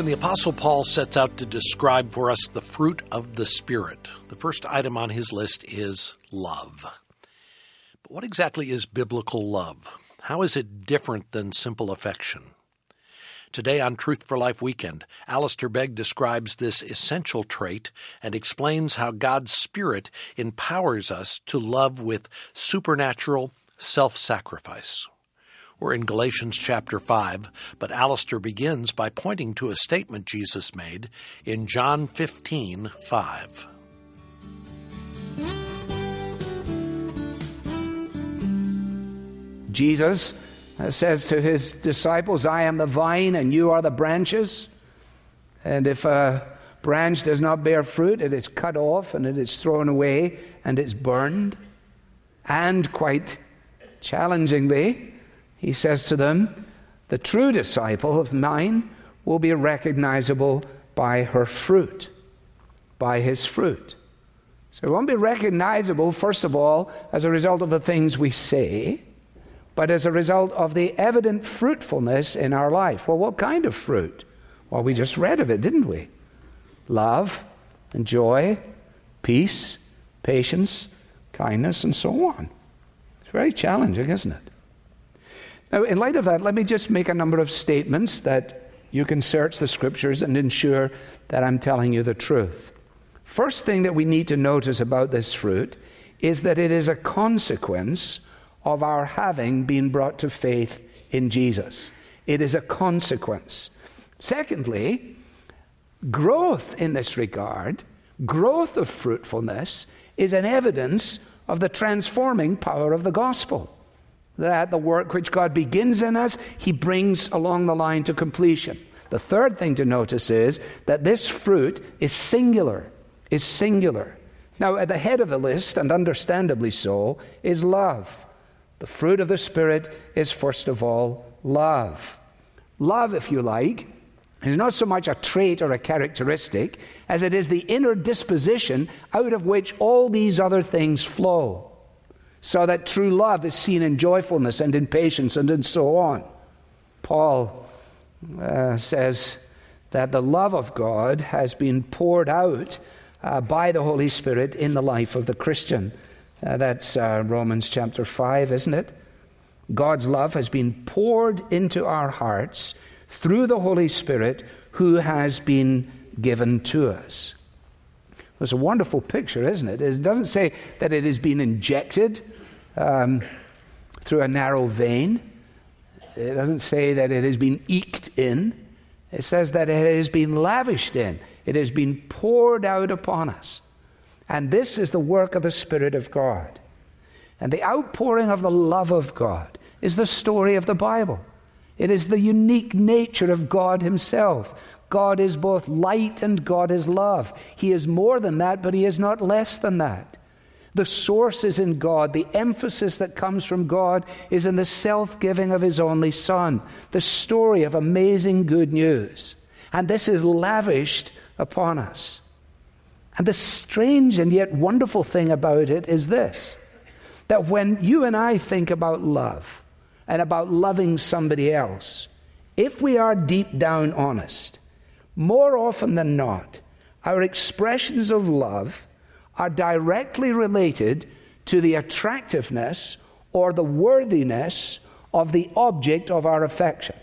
when the Apostle Paul sets out to describe for us the fruit of the Spirit, the first item on his list is love. But what exactly is biblical love? How is it different than simple affection? Today on Truth for Life Weekend, Alistair Begg describes this essential trait and explains how God's Spirit empowers us to love with supernatural self-sacrifice. We're in Galatians chapter 5, but Alistair begins by pointing to a statement Jesus made in John 15:5. Jesus says to his disciples, "I am the vine and you are the branches. And if a branch does not bear fruit, it is cut off and it is thrown away and it's burned." And quite challengingly, he says to them, "The true disciple of mine will be recognizable by her fruit," by his fruit. So it won't be recognizable, first of all, as a result of the things we say, but as a result of the evident fruitfulness in our life. Well, what kind of fruit? Well, we just read of it, didn't we? Love and joy, peace, patience, kindness, and so on. It's very challenging, isn't it? Now, in light of that, let me just make a number of statements that you can search the Scriptures and ensure that I'm telling you the truth. First thing that we need to notice about this fruit is that it is a consequence of our having been brought to faith in Jesus. It is a consequence. Secondly, growth in this regard, growth of fruitfulness, is an evidence of the transforming power of the gospel, that the work which God begins in us, he brings along the line to completion. The third thing to notice is that this fruit is singular, is singular. Now, at the head of the list, and understandably so, is love. The fruit of the Spirit is, first of all, love. Love, if you like, is not so much a trait or a characteristic as it is the inner disposition out of which all these other things flow, so that true love is seen in joyfulness and in patience and in so on. Paul says that the love of God has been poured out by the Holy Spirit in the life of the Christian. That's Romans chapter 5, isn't it? God's love has been poured into our hearts through the Holy Spirit who has been given to us. It's a wonderful picture, isn't it? It doesn't say that it has been injected through a narrow vein. It doesn't say that it has been eked in. It says that it has been lavished in. It has been poured out upon us. And this is the work of the Spirit of God. And the outpouring of the love of God is the story of the Bible. It is the unique nature of God himself. God is both light and God is love. He is more than that, but he is not less than that. The source is in God. The emphasis that comes from God is in the self-giving of his only Son. The story of amazing good news. And this is lavished upon us. And the strange and yet wonderful thing about it is this, that when you and I think about love and about loving somebody else, if we are deep down honest, more often than not, our expressions of love are directly related to the attractiveness or the worthiness of the object of our affection.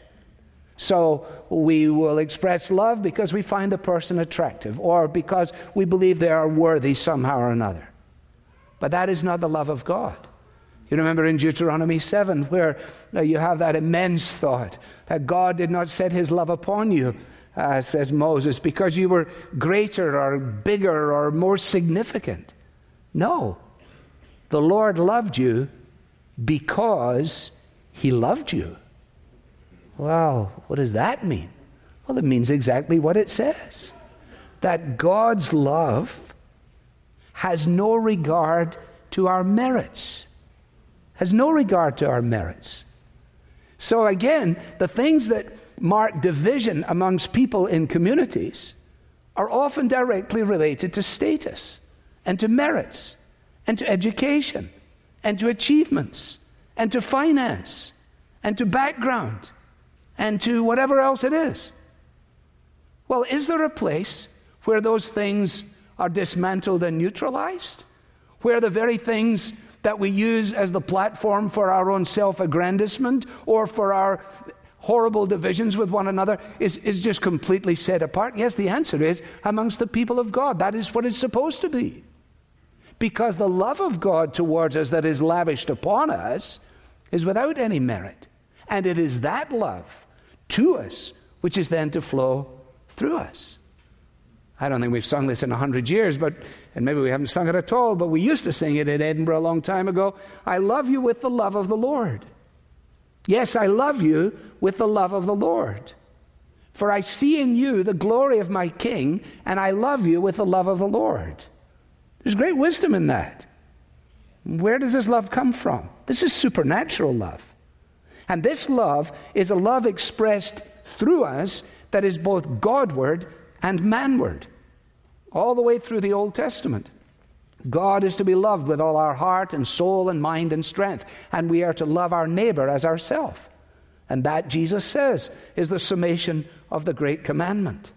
So we will express love because we find the person attractive or because we believe they are worthy somehow or another. But that is not the love of God. You remember in Deuteronomy 7 where you have that immense thought that God did not set his love upon you, says Moses, because you were greater or bigger or more significant. No, the Lord loved you because he loved you. Well, what does that mean? Well, it means exactly what it says. That God's love has no regard to our merits. Has no regard to our merits. So again, the things that mark division amongst people in communities are often directly related to status and to merits and to education and to achievements and to finance and to background and to whatever else it is. Well, is there a place where those things are dismantled and neutralized? Where the very things that we use as the platform for our own self-aggrandizement or for our horrible divisions with one another is just completely set apart? Yes, the answer is amongst the people of God. That is what it's supposed to be. Because the love of God towards us that is lavished upon us is without any merit. And it is that love to us which is then to flow through us. I don't think we've sung this in 100 years, and maybe we haven't sung it at all, but we used to sing it in Edinburgh a long time ago. I love you with the love of the Lord. Yes, I love you with the love of the Lord. For I see in you the glory of my King, and I love you with the love of the Lord. There's great wisdom in that. Where does this love come from? This is supernatural love. And this love is a love expressed through us that is both Godward and manward. All the way through the Old Testament, God is to be loved with all our heart and soul and mind and strength, and we are to love our neighbor as ourselves. And that, Jesus says, is the summation of the great commandment.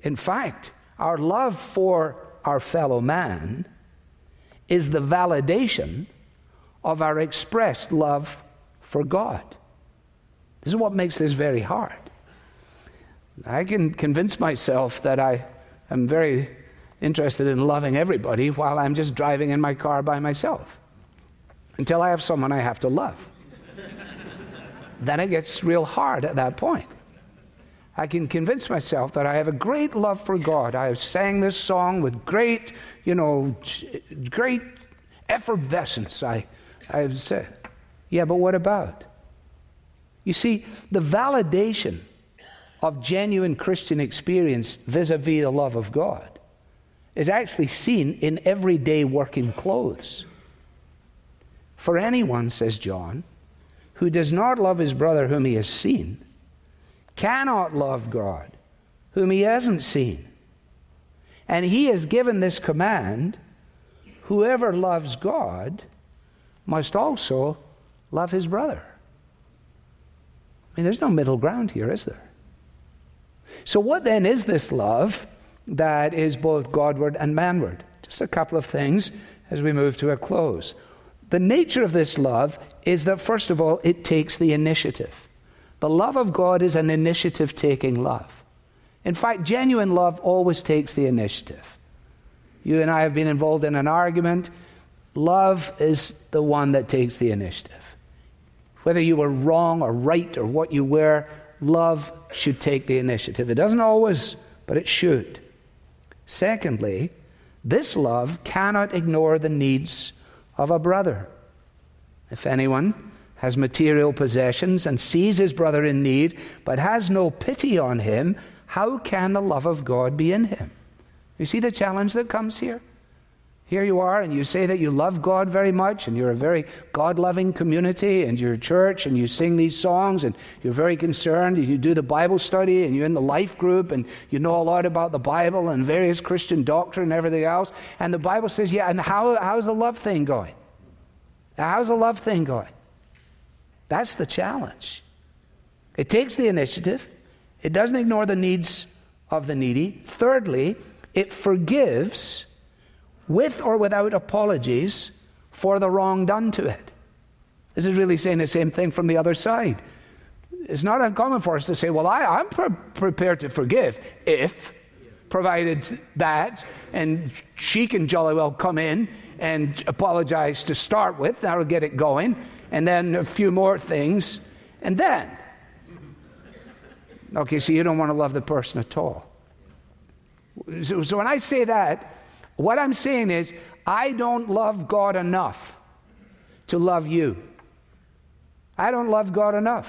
In fact, our love for our fellow man is the validation of our expressed love for God. This is what makes this very hard. I can convince myself that I am very interested in loving everybody while I'm just driving in my car by myself, until I have someone I have to love. Then it gets real hard at that point. I can convince myself that I have a great love for God. I have sang this song with great, great effervescence. I've said, yeah, but what about? You see, the validation of genuine Christian experience vis-a-vis the love of God is actually seen in everyday working clothes. For anyone, says John, who does not love his brother whom he has seen, cannot love God whom he hasn't seen. And he has given this command, whoever loves God must also love his brother. I mean, there's no middle ground here, is there? So what then is this love that is both Godward and manward? Just a couple of things as we move to a close. The nature of this love is that, first of all, it takes the initiative. The love of God is an initiative-taking love. In fact, genuine love always takes the initiative. You and I have been involved in an argument. Love is the one that takes the initiative. Whether you were wrong or right or what you were, love should take the initiative. It doesn't always, but it should. Secondly, this love cannot ignore the needs of a brother. If anyone has material possessions and sees his brother in need, but has no pity on him, how can the love of God be in him? You see the challenge that comes here? Here you are, and you say that you love God very much, and you're a very God-loving community, and you're a church, and you sing these songs, and you're very concerned, and you do the Bible study, and you're in the life group, and you know a lot about the Bible and various Christian doctrine and everything else. And the Bible says, yeah, and how's the love thing going? How's the love thing going? That's the challenge. It takes the initiative. It doesn't ignore the needs of the needy. Thirdly, it forgives with or without apologies for the wrong done to it. This is really saying the same thing from the other side. It's not uncommon for us to say, well, I'm prepared to forgive if, provided that, and she can jolly well come in and apologize to start with, that'll get it going, and then a few more things, and then. Okay, so you don't want to love the person at all. So when I say that, what I'm saying is, I don't love God enough to love you. I don't love God enough.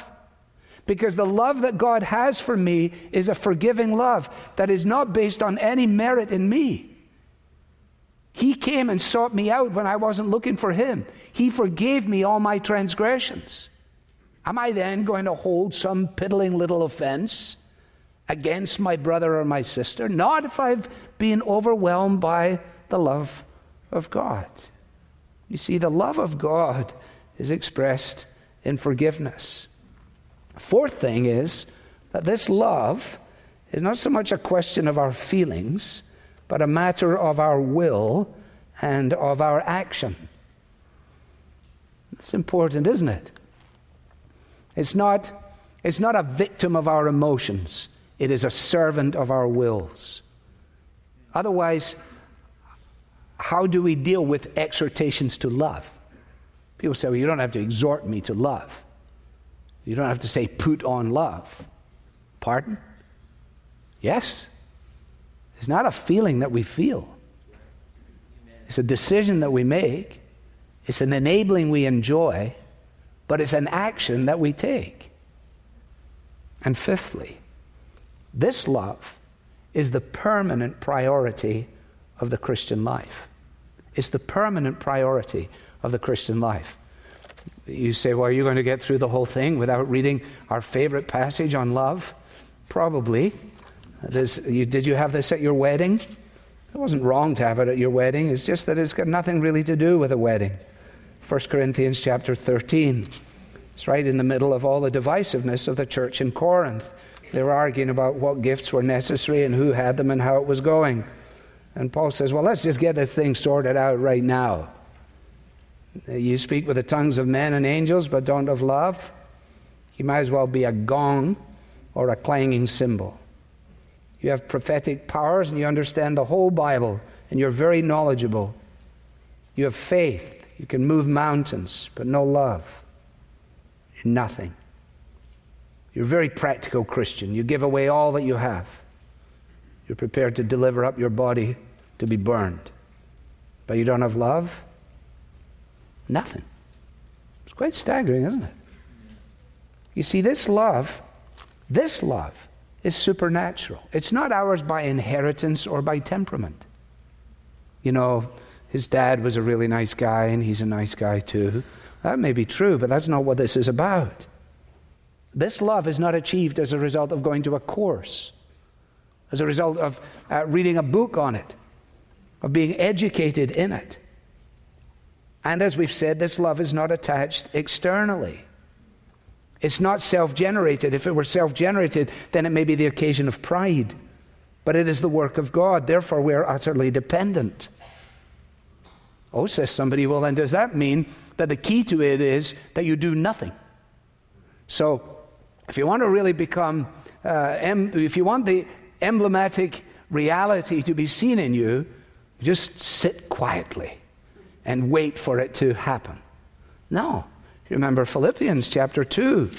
Because the love that God has for me is a forgiving love that is not based on any merit in me. He came and sought me out when I wasn't looking for him. He forgave me all my transgressions. Am I then going to hold some piddling little offense against my brother or my sister? Not if I've been overwhelmed by the love of God. You see, the love of God is expressed in forgiveness. Fourth thing is that this love is not so much a question of our feelings, but a matter of our will and of our action. That's important, isn't it? It's not a victim of our emotions. It is a servant of our wills. Otherwise, how do we deal with exhortations to love? People say, well, you don't have to exhort me to love. You don't have to say, put on love. Pardon? Yes. It's not a feeling that we feel. It's a decision that we make. It's an enabling we enjoy, but it's an action that we take. And fifthly, this love is the permanent priority of the Christian life. It's the permanent priority of the Christian life. You say, well, are you going to get through the whole thing without reading our favorite passage on love? Probably. Did you have this at your wedding? It wasn't wrong to have it at your wedding. It's just that it's got nothing really to do with a wedding. 1 Corinthians chapter 13. It's right in the middle of all the divisiveness of the church in Corinth. They were arguing about what gifts were necessary and who had them and how it was going. And Paul says, well, let's just get this thing sorted out right now. You speak with the tongues of men and angels, but don't have love. You might as well be a gong or a clanging cymbal. You have prophetic powers and you understand the whole Bible and you're very knowledgeable. You have faith. You can move mountains, but no love. You're nothing. You're a very practical Christian. You give away all that you have. You're prepared to deliver up your body to be burned. But you don't have love? Nothing. It's quite staggering, isn't it? You see, this love is supernatural. It's not ours by inheritance or by temperament. You know, his dad was a really nice guy and he's a nice guy too. That may be true, but that's not what this is about. This love is not achieved as a result of going to a course, as a result of reading a book on it, of being educated in it. And as we've said, this love is not attached externally. It's not self-generated. If it were self-generated, then it may be the occasion of pride. But it is the work of God. Therefore, we are utterly dependent. Oh, says somebody, well, then does that mean that the key to it is that you do nothing? So, if you want to really become, if you want the emblematic reality to be seen in you, just sit quietly and wait for it to happen. No. Remember Philippians chapter 2,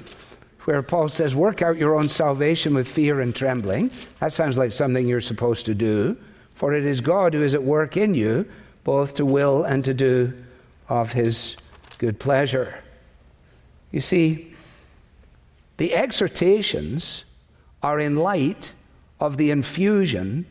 where Paul says, work out your own salvation with fear and trembling. That sounds like something you're supposed to do. For it is God who is at work in you, both to will and to do of his good pleasure. You see, the exhortations are in light of the infusion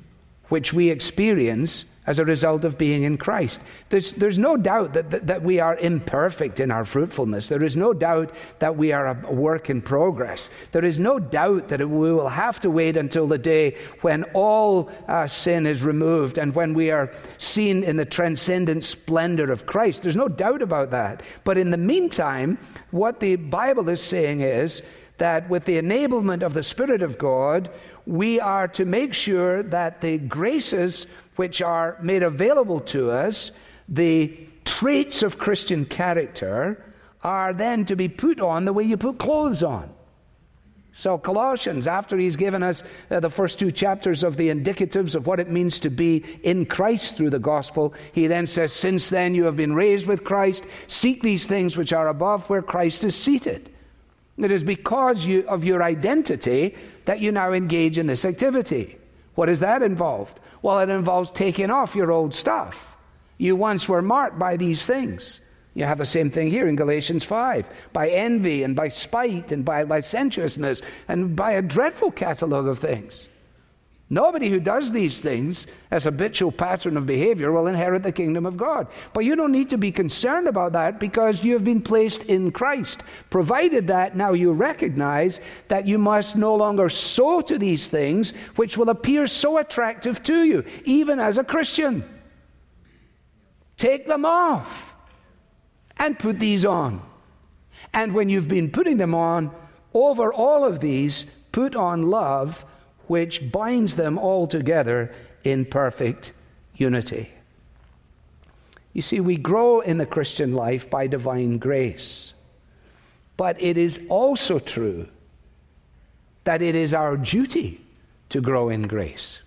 which we experience as a result of being in Christ. There's no doubt that we are imperfect in our fruitfulness. There is no doubt that we are a work in progress. There is no doubt that we will have to wait until the day when all sin is removed and when we are seen in the transcendent splendor of Christ. There's no doubt about that. But in the meantime, what the Bible is saying is that with the enablement of the Spirit of God, we are to make sure that the graces which are made available to us, the traits of Christian character, are then to be put on the way you put clothes on. So Colossians, after he's given us the first two chapters of the indicatives of what it means to be in Christ through the gospel, he then says, since then you have been raised with Christ, seek these things which are above where Christ is seated. It is because of your identity that you now engage in this activity. What is that involved? Well, it involves taking off your old stuff. You once were marked by these things. You have the same thing here in Galatians 5, by envy and by spite and by licentiousness and by a dreadful catalogue of things. Nobody who does these things as a habitual pattern of behavior will inherit the kingdom of God. But you don't need to be concerned about that because you have been placed in Christ, provided that now you recognize that you must no longer sow to these things which will appear so attractive to you, even as a Christian. Take them off and put these on. And when you've been putting them on, over all of these, put on love, which binds them all together in perfect unity. You see, we grow in the Christian life by divine grace. But it is also true that it is our duty to grow in grace.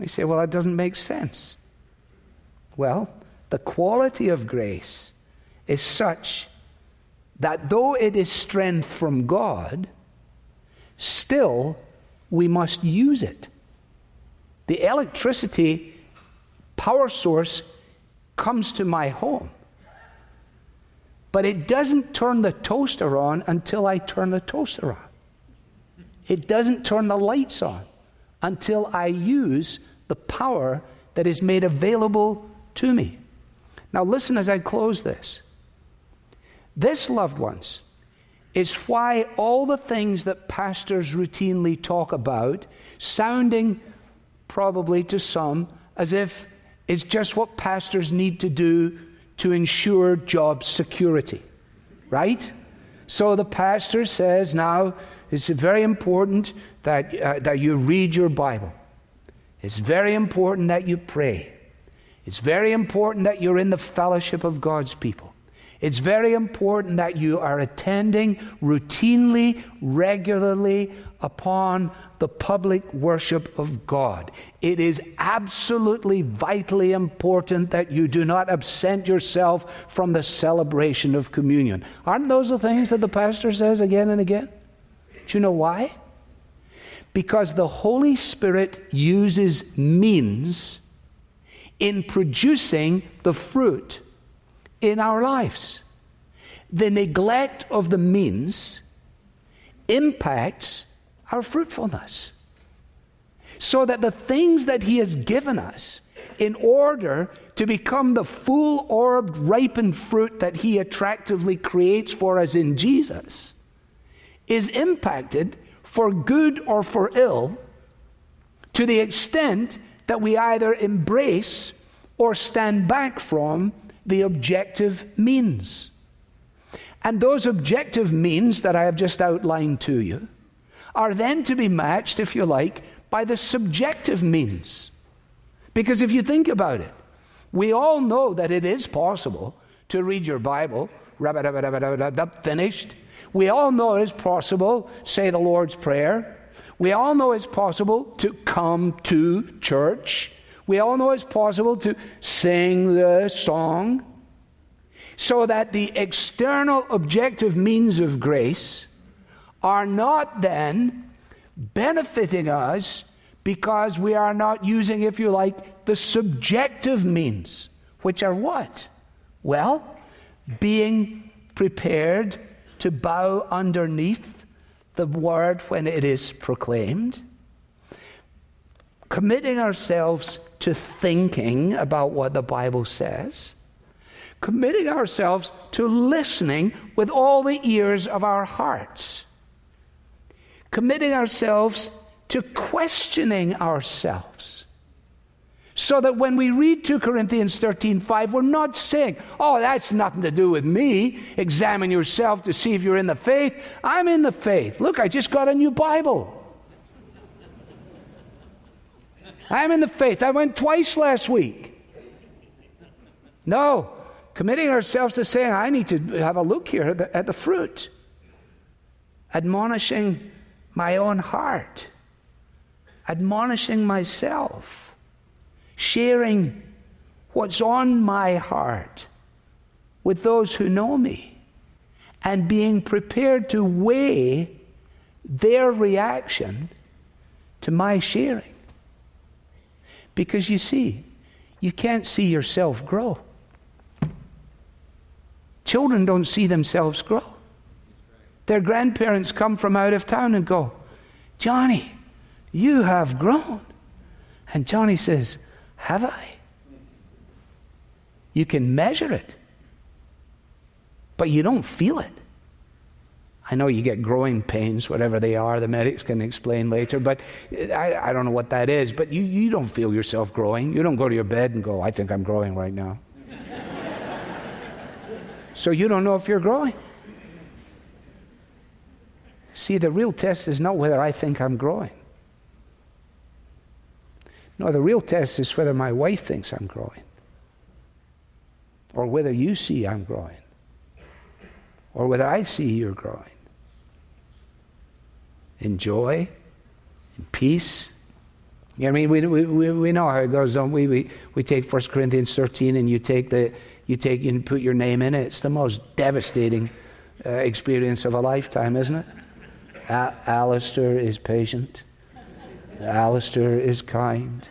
You say, well, that doesn't make sense. Well, the quality of grace is such that though it is strength from God, still we must use it. The electricity power source comes to my home, but it doesn't turn the toaster on until I turn the toaster on. It doesn't turn the lights on until I use the power that is made available to me. Now listen as I close this. This, loved ones, is why all the things that pastors routinely talk about, sounding probably to some as if it's just what pastors need to do to ensure job security, right? So the pastor says now, it's very important that you read your Bible. It's very important that you pray. It's very important that you're in the fellowship of God's people. It's very important that you are attending routinely, regularly upon the public worship of God. It is absolutely vitally important that you do not absent yourself from the celebration of communion. Aren't those the things that the pastor says again and again? Do you know why? Because the Holy Spirit uses means in producing the fruit in our lives. The neglect of the means impacts our fruitfulness. So that the things that He has given us in order to become the full-orbed, ripened fruit that He attractively creates for us in Jesus is impacted for good or for ill to the extent that we either embrace or stand back from the objective means. And those objective means that I have just outlined to you are then to be matched, if you like, by the subjective means. Because if you think about it, we all know that it is possible to read your Bible, finished. We all know it's possible, say the Lord's Prayer. We all know it's possible to come to church. We all know it's possible to sing the song, so that the external objective means of grace are not then benefiting us because we are not using, if you like, the subjective means, which are what? Well, being prepared to bow underneath the word when it is proclaimed, committing ourselves to thinking about what the Bible says, committing ourselves to listening with all the ears of our hearts, committing ourselves to questioning ourselves, so that when we read 2 Corinthians 13:5, we're not saying, oh, that's nothing to do with me. Examine yourself to see if you're in the faith. I'm in the faith. Look, I just got a new Bible. I'm in the faith. I went twice last week. No, committing ourselves to saying, I need to have a look here at the fruit. Admonishing my own heart. Admonishing myself. Sharing what's on my heart with those who know me. And being prepared to weigh their reaction to my sharing. Because you see, you can't see yourself grow. Children don't see themselves grow. Their grandparents come from out of town and go, Johnny, you have grown. And Johnny says, have I? You can measure it, but you don't feel it. I know you get growing pains, whatever they are, the medics can explain later, but I don't know what that is, but you don't feel yourself growing. You don't go to your bed and go, I think I'm growing right now. So you don't know if you're growing. See, the real test is not whether I think I'm growing. No, the real test is whether my wife thinks I'm growing, or whether you see I'm growing, or whether I see you're growing. In joy, in peace. I mean, we know how it goes, don't we? We take 1 Corinthians 13, and you put your name in it. It's the most devastating experience of a lifetime, isn't it? Alistair is patient. Alistair is kind.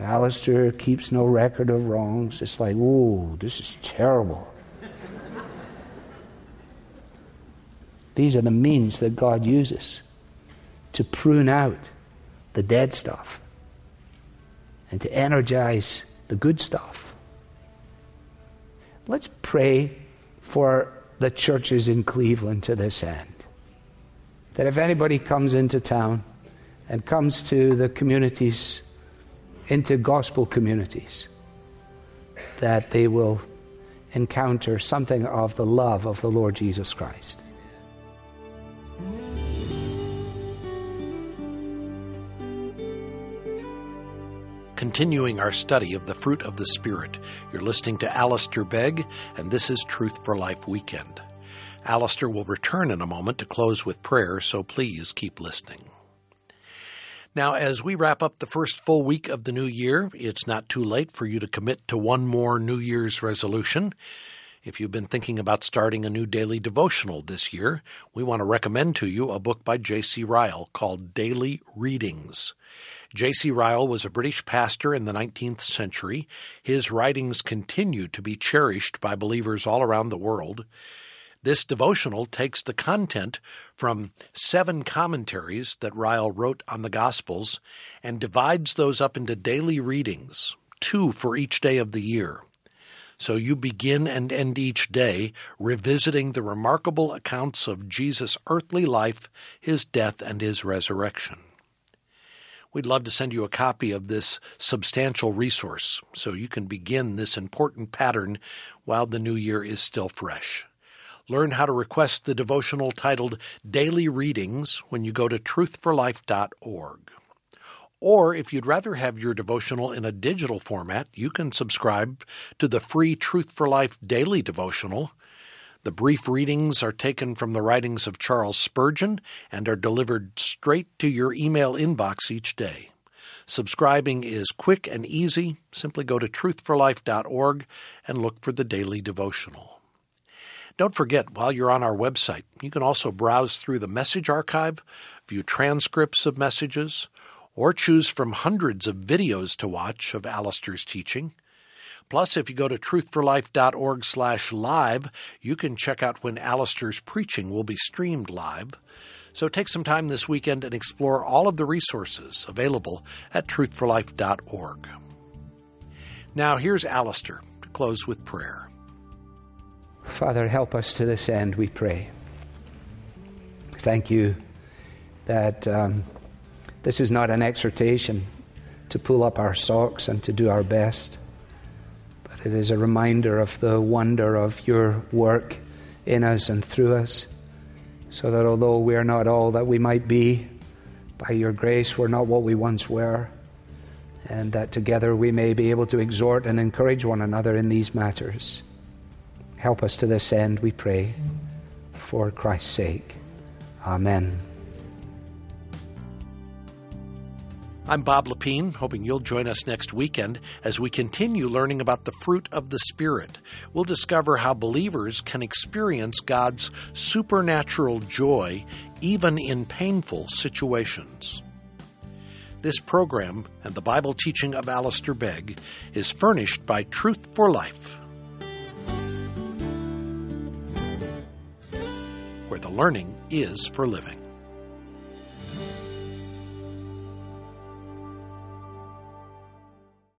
Alistair keeps no record of wrongs. It's like, ooh, this is terrible. These are the means that God uses to prune out the dead stuff and to energize the good stuff. Let's pray for the churches in Cleveland to this end. That if anybody comes into town and comes to the communities, into gospel communities, that they will encounter something of the love of the Lord Jesus Christ. Continuing our study of the fruit of the Spirit, you're listening to Alistair Begg, and this is Truth for Life Weekend. Alistair will return in a moment to close with prayer, so please keep listening. Now, as we wrap up the first full week of the new year, it's not too late for you to commit to one more New Year's resolution. If you've been thinking about starting a new daily devotional this year, we want to recommend to you a book by J.C. Ryle called Daily Readings. J.C. Ryle was a British pastor in the 19th century. His writings continue to be cherished by believers all around the world. This devotional takes the content from 7 commentaries that Ryle wrote on the Gospels and divides those up into daily readings, 2 for each day of the year. So you begin and end each day revisiting the remarkable accounts of Jesus' earthly life, his death, and his resurrection. We'd love to send you a copy of this substantial resource so you can begin this important pattern while the new year is still fresh. Learn how to request the devotional titled Daily Readings when you go to truthforlife.org. Or if you'd rather have your devotional in a digital format, you can subscribe to the free Truth for Life Daily Devotional. The brief readings are taken from the writings of Charles Spurgeon and are delivered straight to your email inbox each day. Subscribing is quick and easy. Simply go to truthforlife.org and look for the daily devotional. Don't forget, while you're on our website, you can also browse through the message archive, view transcripts of messages, or choose from hundreds of videos to watch of Alistair's teaching. Plus, if you go to truthforlife.org/live, you can check out when Alistair's preaching will be streamed live. So take some time this weekend and explore all of the resources available at truthforlife.org. Now, here's Alistair to close with prayer. Father, help us to this end, we pray. Thank you that this is not an exhortation to pull up our socks and to do our best, but it is a reminder of the wonder of your work in us and through us, so that although we are not all that we might be, by your grace we're not what we once were, and that together we may be able to exhort and encourage one another in these matters. Help us to this end, we pray, for Christ's sake. Amen. I'm Bob Lapine, hoping you'll join us next weekend as we continue learning about the fruit of the Spirit. We'll discover how believers can experience God's supernatural joy even in painful situations. This program and the Bible teaching of Alistair Begg is furnished by Truth for Life, where the learning is for living.